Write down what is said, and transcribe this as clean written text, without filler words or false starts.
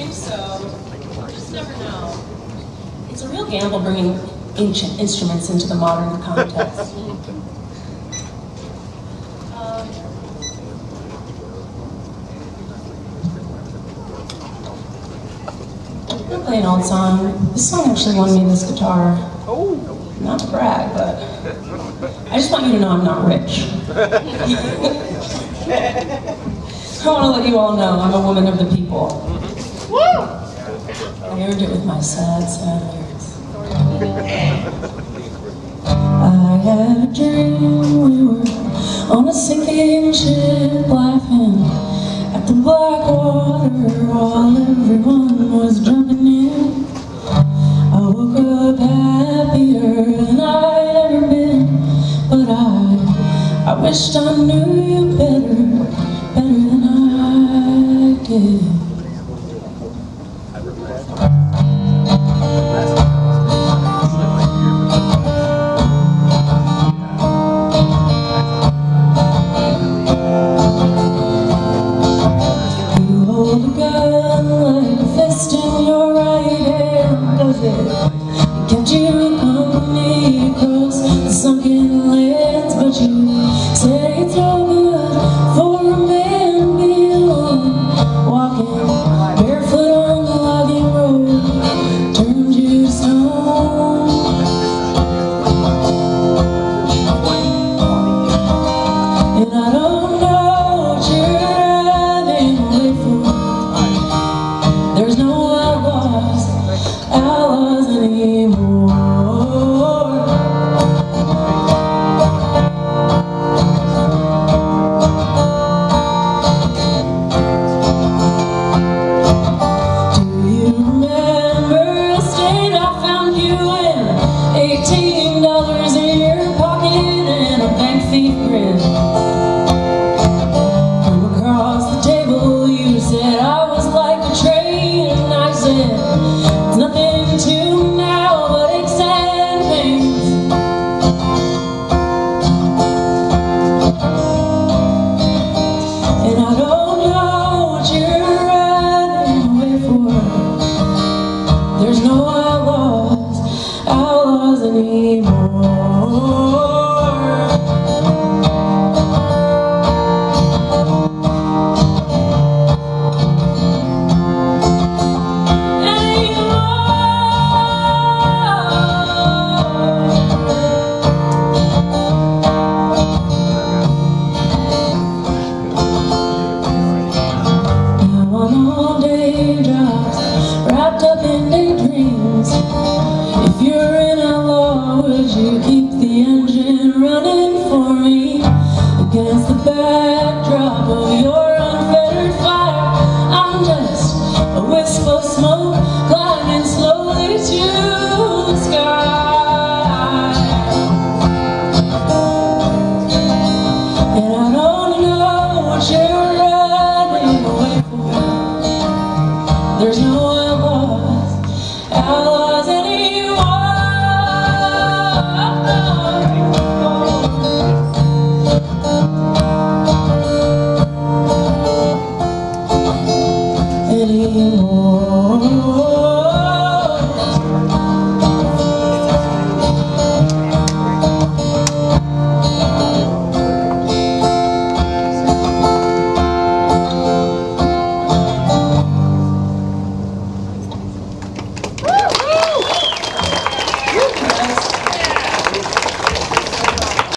think so. You just never know. It's a real gamble bringing ancient instruments into the modern context. I'm playing an old song. This song actually won me this guitar. Oh. Not to brag, but I just want you to know I'm not rich. I want to let you all know I'm a woman of the people. Woo! I earned it with my sad, sad lyrics. I had a dream we were on a sinking ship, laughing. At the black water, while everyone was jumping in, I woke up happier than I'd ever been. But I wished I knew you better than I did.